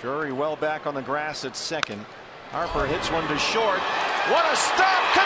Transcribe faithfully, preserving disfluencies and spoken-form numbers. Drury well back on the grass at second. Harper hits one to short. What a stop!